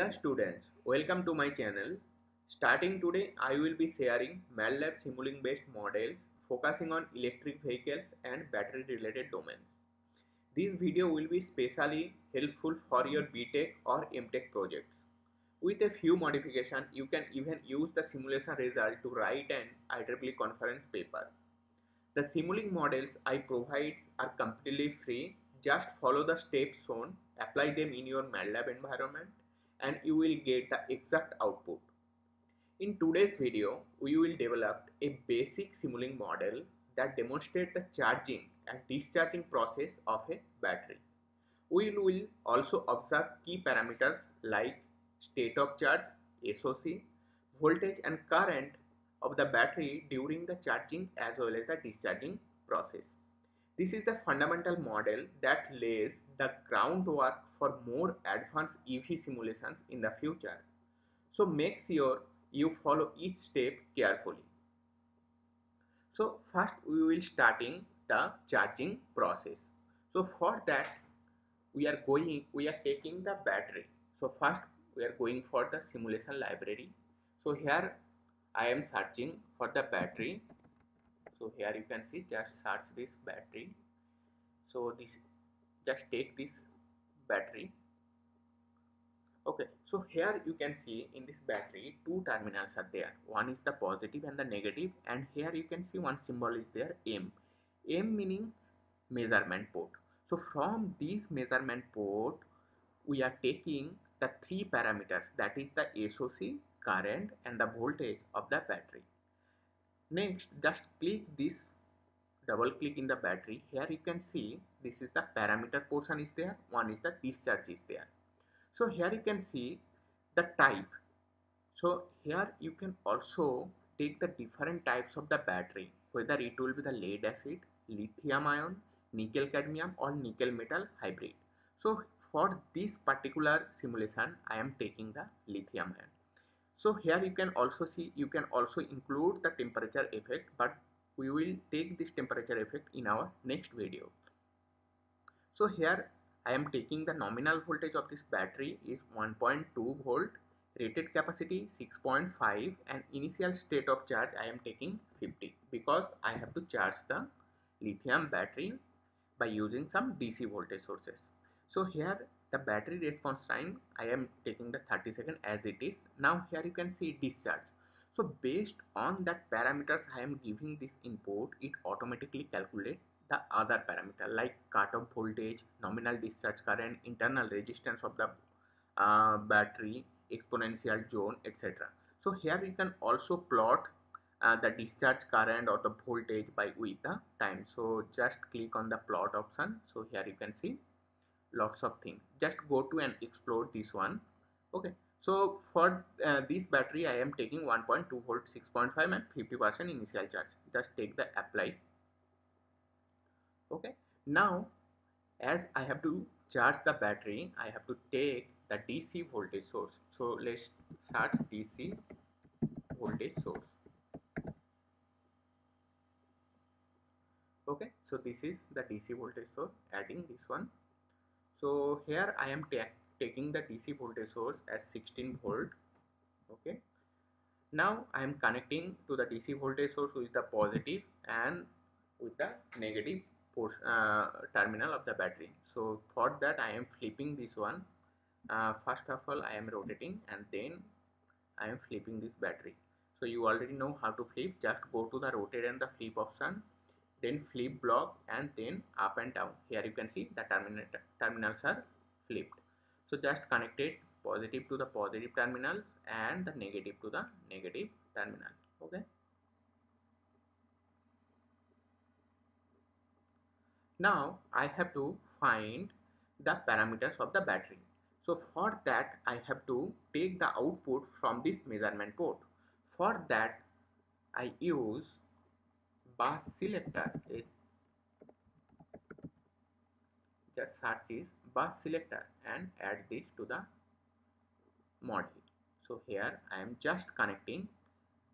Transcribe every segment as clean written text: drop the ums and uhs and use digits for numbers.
Dear students, welcome to my channel. Starting today, I will be sharing MATLAB Simulink based models focusing on electric vehicles and battery related domains. This video will be specially helpful for your B.Tech or M.Tech projects. With a few modifications, you can even use the simulation result to write an IEEE conference paper. The Simulink models I provide are completely free. Just follow the steps shown, apply them in your MATLAB environment, and you will get the exact output. In today's video, we will develop a basic Simulink model that demonstrates the charging and discharging process of a battery. We will also observe key parameters like state of charge, SOC, voltage and current of the battery during the charging as well as the discharging process. This is the fundamental model that lays the groundwork for more advanced EV simulations in the future. So make sure you follow each step carefully. So first we will starting the charging process. So for that we are taking the battery. So first we are going for the simulation library. So here I am searching for the battery. So here you can see, just search this battery. So this, just take this battery. Okay, so here you can see in this battery two terminals are there. One is the positive and the negative, and here you can see one symbol is there, M. M meaning measurement port. So from this measurement port we are taking the three parameters, that is the SOC, current and the voltage of the battery. Next, just click this, double click in the battery. Here you can see this is the parameter portion is there, one is the discharge is there. So here you can see the type. So here you can also take the different types of the battery, whether it will be the lead acid, lithium-ion, nickel cadmium or nickel metal hybrid. So for this particular simulation I am taking the lithium-ion. So here you can also see, you can also include the temperature effect, but we will take this temperature effect in our next video. So here I am taking the nominal voltage of this battery is 1.2 volt, rated capacity 6.5 and initial state of charge I am taking 50 because I have to charge the lithium battery by using some DC voltage sources. So here the battery response time I am taking the 30 seconds as it is. Now here you can see discharge. So based on that parameters I am giving this input, it automatically calculates the other parameter like cutoff voltage, nominal discharge current, internal resistance of the battery, exponential zone, etc. So here you can also plot the discharge current or the voltage by with the time. So just click on the plot option. So here you can see lots of things. Just go to and explore this one. Okay, so for this battery I am taking 1.2 volt, 6.5 and 50% initial charge. Just take the apply. Okay, now as I have to charge the battery, I have to take the DC voltage source. So let's search DC voltage source. Okay, so this is the DC voltage source, adding this one. So here I am taking the DC voltage source as 16 volt. Okay. Now I am connecting to the DC voltage source with the positive and with the negative terminal of the battery. So for that I am flipping this one. First of all I am rotating and then I am flipping this battery. So you already know how to flip. Just go to the rotate and the flip option. Then flip block and then up and down. Here you can see the terminals are flipped. So just connected positive to the positive terminal and the negative to the negative terminal. Okay. Now I have to find the parameters of the battery. So for that I have to take the output from this measurement port. For that I use bus selector. Is just search this bus selector and add this to the model. So here I am just connecting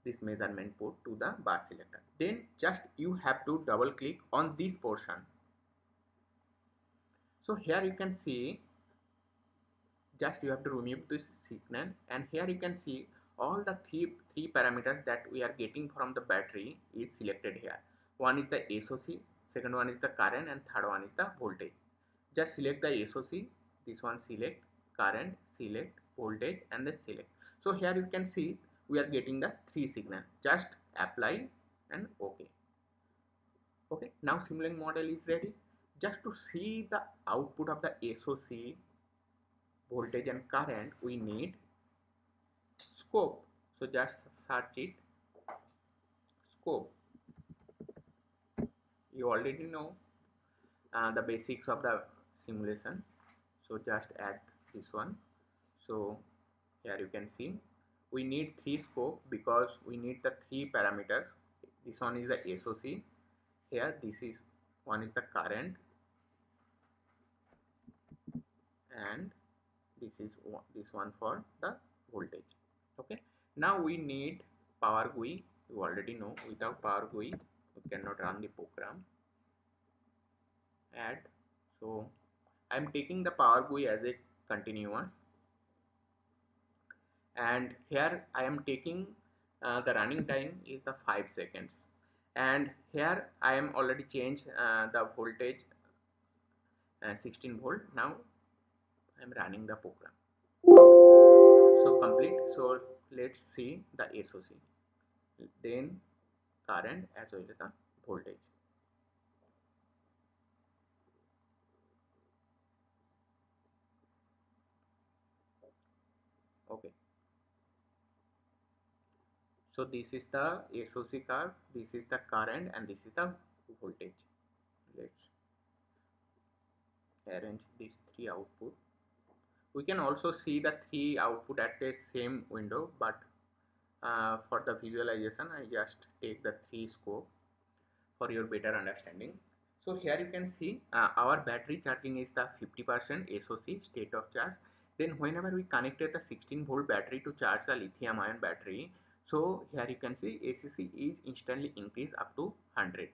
this measurement port to the bus selector. Then just you have to double click on this portion. So here you can see just you have to remove this signal, and here you can see all the three parameters that we are getting from the battery is selected here. One is the SOC, second one is the current, and third one is the voltage. Just select the SOC, this one select, current, select, voltage, and then select. So here you can see we are getting the three signal. Just apply and OK. Okay, now Simulink model is ready. Just to see the output of the SOC, voltage and current, we need scope. So just search it, scope. You already know the basics of the simulation, so just add this one. So here you can see we need three scope because we need the three parameters. This one is the SOC, here this is one is the current, and this one for the voltage. Okay, now we need power GUI. You already know without power GUI we cannot run the program. Add. So I am taking the power GUI as a continuous, and here I am taking the running time is the 5 seconds, and here I am already changed the voltage 16 volt. Now I am running the program. So complete. So let's see the SOC, then current as well as the voltage. Okay. So this is the SOC curve, this is the current, and this is the voltage. Let's arrange these three output. We can also see the three output at the same window, but for the visualization I just take the three scope for your better understanding. So here you can see our battery charging is the 50% SOC state of charge. Then whenever we connected the 16 volt battery to charge the lithium-ion battery, so here you can see SOC is instantly increased up to 100%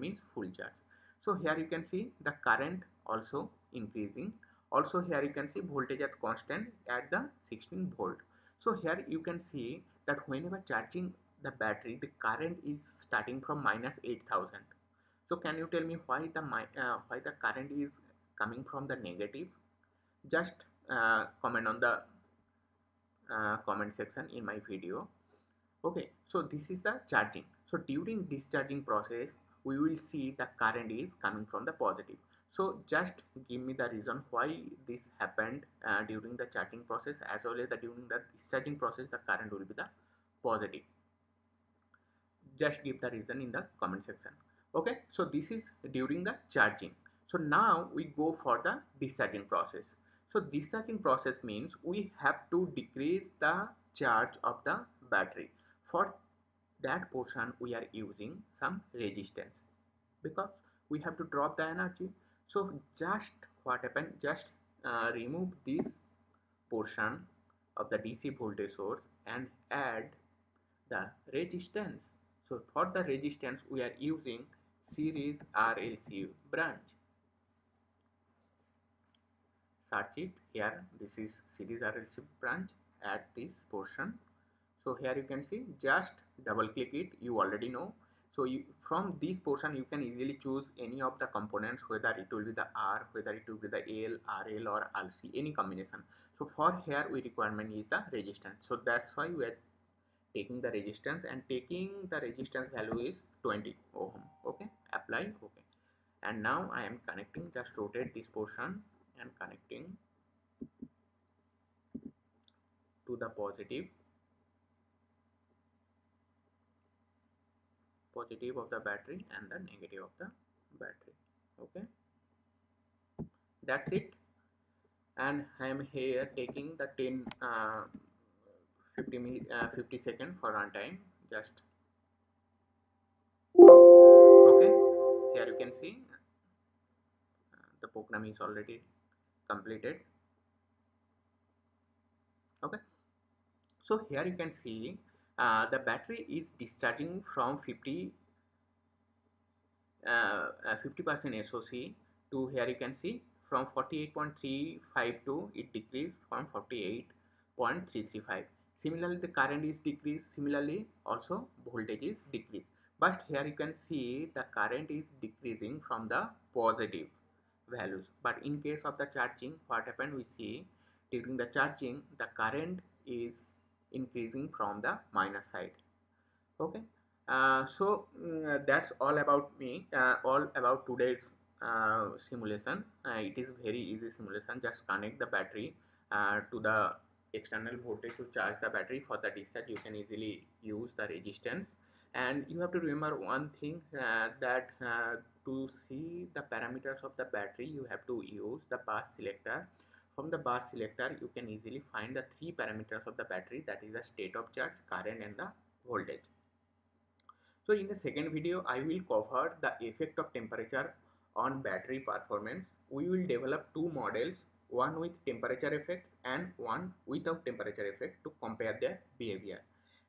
means full charge. So here you can see the current also increasing. Also here you can see voltage at constant at the 16 volt. So here you can see that whenever charging the battery, the current is starting from minus 8000. So can you tell me why the current is coming from the negative? Just comment on the comment section in my video. Okay, so this is the charging. So during discharging process, we will see the current is coming from the positive. So just give me the reason why this happened during the charging process as well as during the discharging process the current will be the positive. Just give the reason in the comment section. Okay, so this is during the charging. So now we go for the discharging process. So discharging process means we have to decrease the charge of the battery. For that portion we are using some resistance because we have to drop the energy. So just what happened, just remove this portion of the DC voltage source and add the resistance. So for the resistance we are using series RLC branch. Search it here, this is series RLC branch, add this portion. So here you can see, just double click it, you already know. So from this portion you can easily choose any of the components, whether it will be the R, whether it will be the L, RL or RC, any combination. So for here we requirement is the resistance. So that's why we are taking the resistance, and taking the resistance value is 20 ohm. Okay, apply. Okay, and now I am connecting. Just rotate this portion and connecting to the positive of the battery and the negative of the battery. Okay, that's it. And I am here taking the 50 second for runtime. Just okay, here you can see the program is already completed. Okay, so here you can see the battery is discharging from 50% SOC to, here you can see, from 48.352, it decreased from 48.335. Similarly, the current is decreased, similarly also voltage is decreased. But here you can see the current is decreasing from the positive values. But in case of the charging, what happened, we see during the charging the current is increasing from the minus side. Okay, that's all about me, all about today's simulation. It is very easy simulation. Just connect the battery to the external voltage to charge the battery. For the discharge you can easily use the resistance. And you have to remember one thing, that to see the parameters of the battery you have to use the bus selector. From the bus selector you can easily find the three parameters of the battery, that is the state of charge, current and the voltage. So in the second video I will cover the effect of temperature on battery performance. We will develop two models, one with temperature effects and one without temperature effect, to compare their behavior.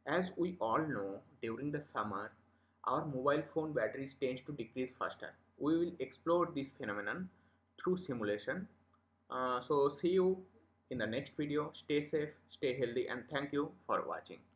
As we all know, during the summer, our mobile phone batteries tend to decrease faster. We will explore this phenomenon through simulation. So see you in the next video. Stay safe, stay healthy, and thank you for watching.